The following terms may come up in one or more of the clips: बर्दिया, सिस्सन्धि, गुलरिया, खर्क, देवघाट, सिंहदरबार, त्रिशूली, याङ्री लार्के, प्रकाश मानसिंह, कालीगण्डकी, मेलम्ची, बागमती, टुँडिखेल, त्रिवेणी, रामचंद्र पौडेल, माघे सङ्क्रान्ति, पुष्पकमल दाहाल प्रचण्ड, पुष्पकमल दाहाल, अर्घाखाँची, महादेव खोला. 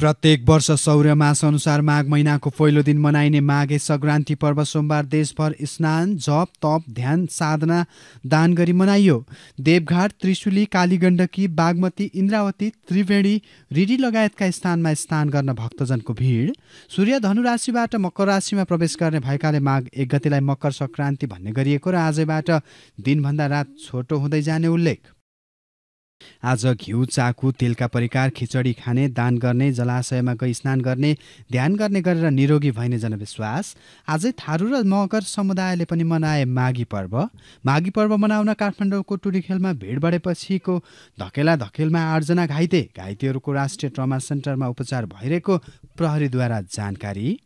प्रत्येक वर्ष सौर्यमास अनुसार माघ महिनाको पहिलो दिन मनाइने माघे सङ्क्रान्ति पर्व सोमबार देशभर स्नान जप तप ध्यान साधना दान गरी मनाइयो। देवघाट त्रिशूली कालीगण्डकी बागमती इन्द्रावती त्रिवेणी रिडी लगायतका स्थानमा स्नान गर्न भक्तजनको भिड। सूर्य धनुराशिबाट मकर राशिमा प्रवेश गर्ने भएकाले माघ 1 गतेलाई मकर सङ्क्रान्ति भन्ने गरिएको र आजैबाट दिनभन्दा रात छोटो हुँदै जाने उल्लेख। आज घिउ चाकु तेलका परिकार खिचडी खाने दान गर्ने जलाशयमा गई स्नान गर्ने ध्यान गर्ने गरेर निरोगी भइने जनविश्वास। आजै थारू र मगर समुदायले पनि मनाए माघी पर्व। माघी पर्व मनाउन काठमाडौँको टुँडिखेलमा भिड बढेपछिको धकेलमा 8 जना घाइतेहरूको राष्ट्रिय ट्रमा सेन्टरमा उपचार भइरहेको प्रहरीद्वारा जानकारी।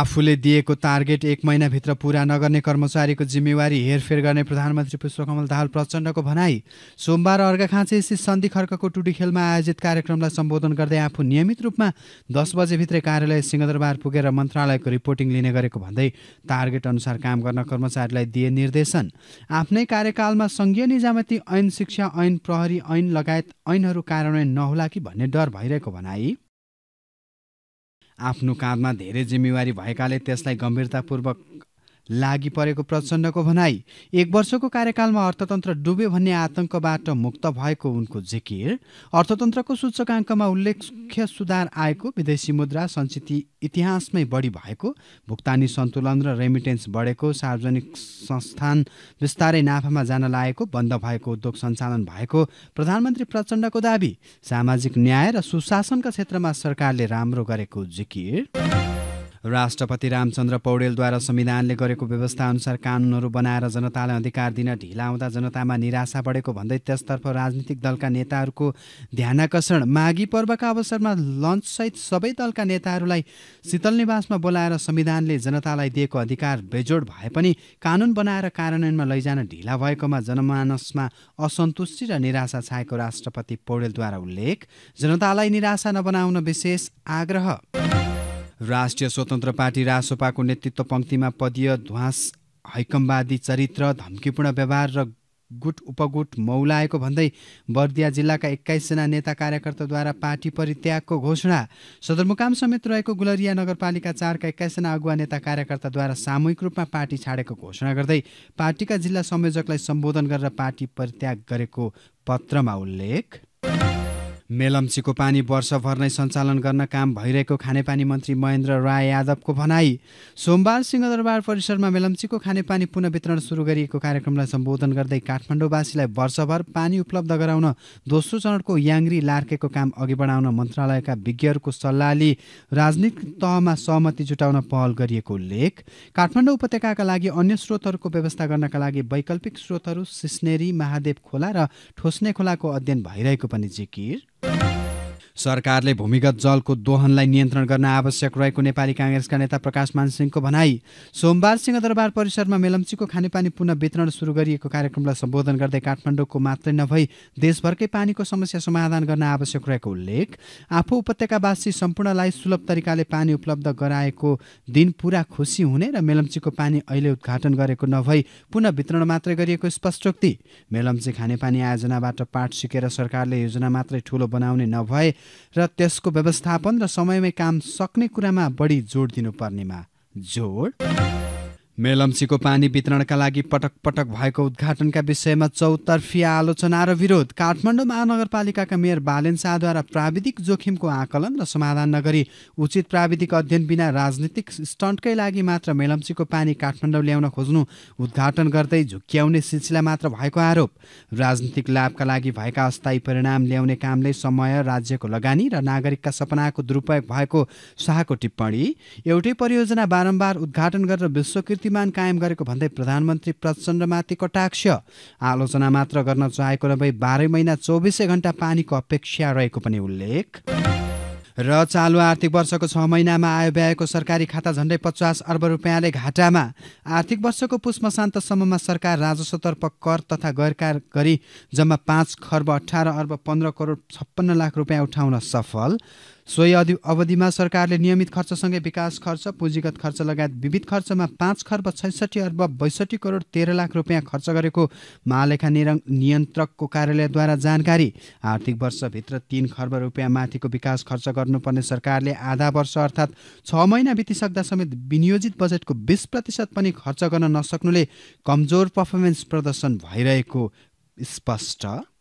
आफूले दिएको टार्गेट 1 महिनाभित्र पूरा नगर्ने कर्मचारीको जिम्मेवारी हेरफेर गर्ने प्रधानमन्त्री पुष्पकमल दाहाल प्रचण्डको भनाई। सोमबार अर्घाखाँची सिस्सन्धि खर्कको टुँडिखेलमा आयोजित कार्यक्रमलाई सम्बोधन गर्दै आफू नियमित रूपमा 10 बजेभित्रै कार्यालय सिंहदरबार पुगेर मन्त्रालयको रिपोर्टिङ लिने गरेको भन्दै टार्गेट अनुसार काम गर्न कर्मचारीलाई दिए निर्देशन। आफ्नै कार्यकालमा संघीय निजामती ऐन शिक्षा ऐन प्रहरी ऐन लगायत ऐनहरू कार्यान्वयन नहोला कि भन्ने डर भइरहेको भनाई। आफ्नो काममा धेरै जिम्मेवारी भएकाले त्यसलाई गम्भीरतापूर्वक लागि परेको प्रचण्डको भनाई। 1 वर्षको कार्यकालमा अर्थतन्त्र डुब्यो भन्ने आतंकबाट मुक्त भएको उनको जिकिर। अर्थतन्त्रको सूचकाङ्कमा उल्लेख्य सुधार आएको, विदेशी मुद्रा सञ्चिति इतिहासमै बढी भएको, भुक्तानी सन्तुलन र रेमिटेन्स बढेको, सार्वजनिक संस्थान विस्तारै नाफामा जान लागेको, बन्द भएको उद्योग सञ्चालन भएको प्रधानमन्त्री प्रचण्डको दाबी। सामाजिक न्याय र सुशासनका क्षेत्रमा सरकारले राम्रो गरेको जिकिर। राष्ट्रपति रामचंद्र पौडेलद्वारा संविधानले गरेको व्यवस्था अनुसार कानूनहरू बनाएर जनतालाई अधिकार दिन ढिला हुँदा जनतामा निराशा बढेको भन्दै त्यसतर्फ राजनीतिक दलका नेताहरूको ध्यानाकर्षण। माघी पर्वका अवसरमा लन्चसहित सबै दलका नेताहरूलाई शीतल निवासमा बोलाएर संविधानले जनतालाई दिएको अधिकार बेजोड भए पनि कानून बनाएर कार्यान्वयनमा लैजान ढिला भएकोमा जनमानसमा असन्तुष्टि र निराशा छाएको राष्ट्रपति पौडेलद्वारा उल्लेख। जनतालाई निराशा नबनाउन विशेष आग्रह। राष्ट्रिय स्वतन्त्र पार्टी रासोपाको नेतृत्व पंक्तिमा पदीय ध्वास, हैकमवादी चरित्र, धम्कीपूर्ण व्यवहार र गुट उपगुट मौलाएको भन्दै बर्दिया जिल्लाका 21 जना नेता कार्यकर्ताद्वारा पार्टी परित्यागको घोषणा। सदरमुकाम समेत रहेको गुलरिया नगरपालिका 4 का 21 जना अगुवा नेता कार्यकर्ताद्वारा सामूहिक रूपमा पार्टी छाडेको घोषणा गर्दै पार्टीका जिल्ला संयोजकलाई सम्बोधन गरेर पार्टी परित्याग गरेको पत्रमा उल्लेख। मेलम्चीको पानी वर्षभर नै सञ्चालन गर्न काम भइरहेको खानेपानी मन्त्री महेन्द्र राय यादवको भनाई। सोमबार सिंहदरबार परिसरमा मेलम्चीको खानेपानी पुनः वितरण सुरु गरिएको कार्यक्रमलाई सम्बोधन गर्दै काठमाडौँवासीलाई वर्षभर पानी उपलब्ध गराउन दोस्रो चरणको याङ्री लार्केको काम अघि बढाउन मन्त्रालयका विज्ञहरूको सल्लाह लिई राजनीतिक तहमा सहमति जुटाउन पहल गरिएको उल्लेख। काठमाडौँ उपत्यकाका लागि अन्य स्रोतहरूको व्यवस्था गर्नका लागि वैकल्पिक स्रोतहरू सिस्सन्धि, महादेव खोला र ठोस्ने खोलाको अध्ययन भइरहेको पनि जिकिर। सरकारले भूमिगत जलको दोहनलाई नियन्त्रण गर्न आवश्यक रहेको नेपाली कांग्रेसका नेता प्रकाश मानसिंहको भनाई। सोमबार सिंहदरबार परिसरमा मेलम्चीको खानेपानी पुनः वितरण सुरु गरिएको कार्यक्रमलाई सम्बोधन गर्दै काठमाडौँको मात्रै नभई देशभरकै पानीको समस्या समाधान गर्न आवश्यक रहेको उल्लेख। आफू उपत्यकावासी सम्पूर्णलाई सुलभ तरिकाले पानी उपलब्ध गराएको दिन पूरा खुसी हुने र मेलम्चीको पानी अहिले उद्घाटन गरेको नभई पुनः वितरण मात्रै गरिएको स्पष्टोक्ति। मेलम्ची खानेपानी आयोजनाबाट पाठ सिकेर सरकारले योजना मात्रै ठूलो बनाउने नभए र त्यसको व्यवस्थापन र समयमै काम सक्ने कुरामा बढी जोड दिनुपर्नेमा जोड। मेलम्चीको पानी वितरणका लागि पटक पटक भएको उद्घाटनका विषयमा चौतर्फी आलोचना र विरोध। काठमाडौँ महानगरपालिकाका मेयर बालेन शाहद्वारा प्राविधिक जोखिमको आकलन र समाधान नगरी उचित प्राविधिक अध्ययन बिना राजनीतिक स्टन्टकै लागि मात्र मेलम्चीको पानी काठमाडौँ ल्याउन खोज्नु उद्घाटन गर्दै झुक्क्याउने सिलसिला मात्र भएको आरोप। राजनीतिक लाभका लागि भएका अस्थायी परिणाम ल्याउने कामले समय, राज्यको लगानी र नागरिकका सपनाको दुरुपयोग भएको शाहको टिप्पणी। एउटै परियोजना बारम्बार उद्घाटन गरेर विश्वकृत मान कायम गरेको भन्दै प्रधानमन्त्री प्रचण्डमाथि कटाक्ष। आलोचना मात्र गर्न चाहेको नभई 12 महिना 24 घण्टा पानीको अपेक्षा रहेको पनि उल्लेख। र चालु आर्थिक वर्षको 6 महिनामा आय व्ययको सरकारी खाता झण्डै 50 अर्ब रुपियाँले घाटामा। आर्थिक वर्षको पुष मसान्तसम्ममा सरकार राजस्वतर्फ कर तथा गैरकार गरी जम्मा 5 खर्ब 18 अर्ब 15 करोड 56 लाख रुपियाँ उठाउन सफल। सोही अवधिमा सरकारले नियमित खर्चसँगै विकास खर्च, पुँजीगत खर्च लगायत विविध खर्चमा 5,66,62,13,00,000 रुपियाँ खर्च गरेको महालेखा नियन्त्रकको कार्यालयद्वारा जानकारी। आर्थिक वर्षभित्र 3 खर्ब रुपियाँ माथिको विकास खर्च गर्नुपर्ने सरकारले आधा वर्ष अर्थात् 6 महिना बितिसक्दा समेत विनियोजित बजेटको 20% पनि खर्च गर्न नसक्नुले कमजोर पर्फर्मेन्स प्रदर्शन भइरहेको स्पष्ट